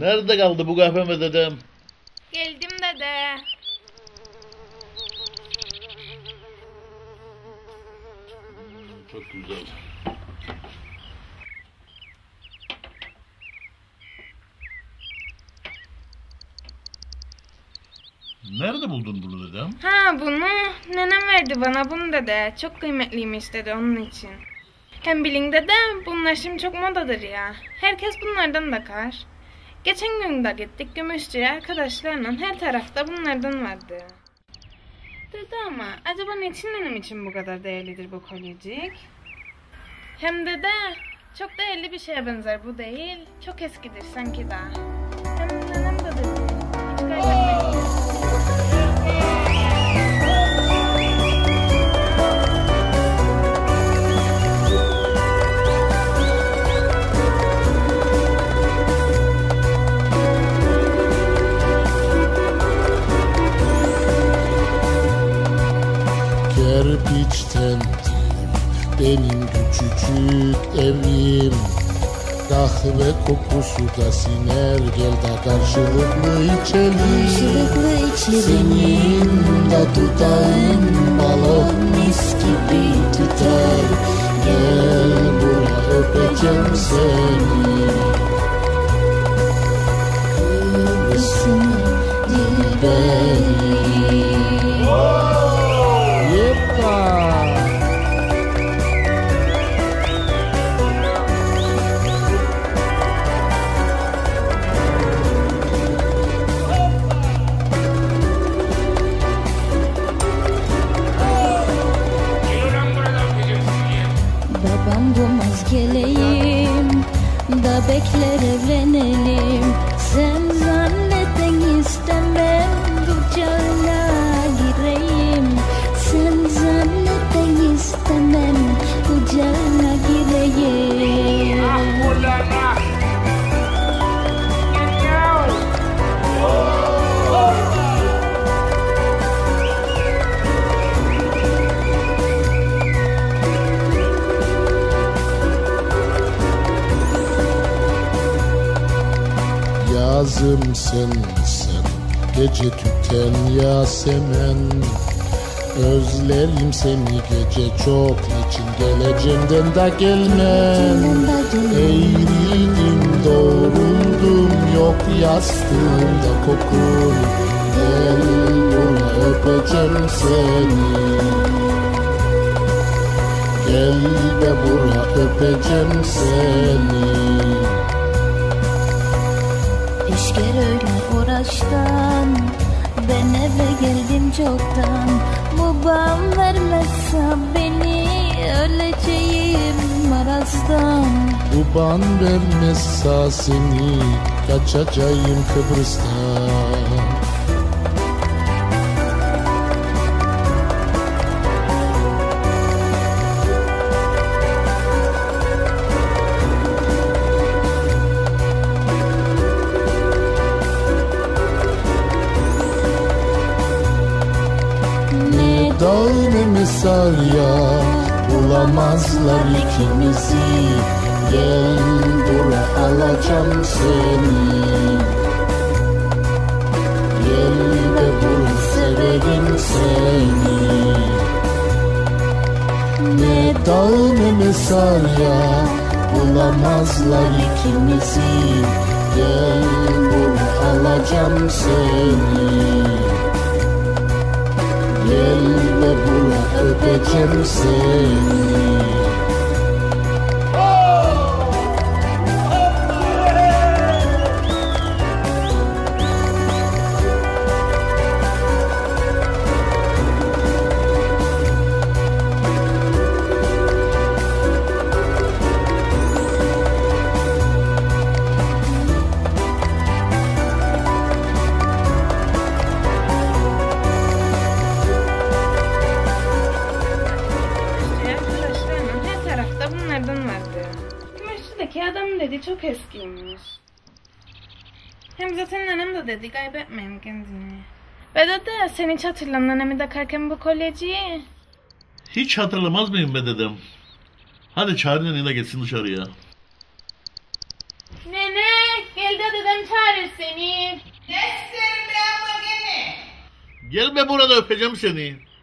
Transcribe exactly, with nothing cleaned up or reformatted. Nerede kaldı bu kahveme dedem? Geldim dede. Çok güzel. Nerede buldun bunu dedem? Ha bunu nenem verdi bana bunu dede. Çok kıymetliymiş dedi onun için. Hem bilin dedem bunlar şimdi çok modadır ya. Herkes bunlardan bakar. Geçen gün de gittik Gümüşçü'ye arkadaşlarla, her tarafta bunlardan vardı. Dedi ama acaba niçin benim için bu kadar değerlidir bu kolyecik? Hem dede çok değerli bir şeye benzer bu değil. Çok eskidir sanki daha. Hem nenem de dedi. Hiç kaybetmeyin. Kerpiçten benim küçücük evim, kahve kokusu da siner, gel de karşılıklı içelim, karşılıklı içelim. Senin de dudağın balon mis gibi tüter, gel buraya öpeceğim seni. Kıbrıs'ın dilberi. Babam bulmaz geleyim da bekler evlenelim, sen zanneden istemem kucağına gireyim, sen zanneden istemem kucağına gireyim. Yazım sensen, gece tüten yasemen, özlerim seni gece çok, niçin geleceğimden da gelmem. Eğrildim doğruldum, yok yastığımda kokun, gel buna öpeceğim seni, gel de buna öpeceğim seni. İşker öyle uğraştan, ben eve geldim çoktan, babam vermezse beni öleceğim marazdan. Baban vermezse seni kaçacağım Kıbrıs'tan. Dağını misal ya, bulamazlar ikimizi, gel buraya alacağım seni, gel de buraya severim seni. Ne dağını misal ya, bulamazlar ikimizi, gel buraya alacağım seni, gel de buna öpeceğim seni. Adam dedi çok eskiymiş. Hem zaten nenem de dedi kaybetmeyin kendini. Ve dede sen hiç hatırlam nenemi takarken bu kolyeciyi. Hiç hatırlamaz mıyım be dedem? Hadi çağır neneni de geçsin dışarıya. Nene geldi. adadan çağırır seni. Gelme burada öpeceğim seni.